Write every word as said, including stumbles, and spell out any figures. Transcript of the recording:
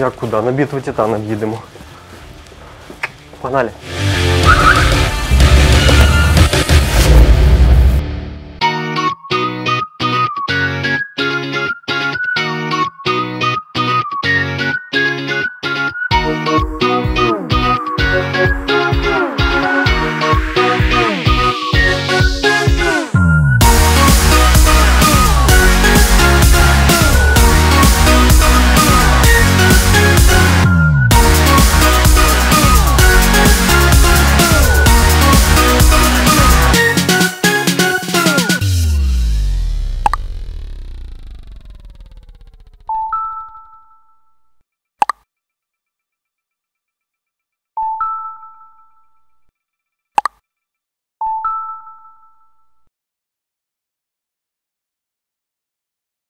як куди? На битву титанів їдемо. Погнали! We'll be right back.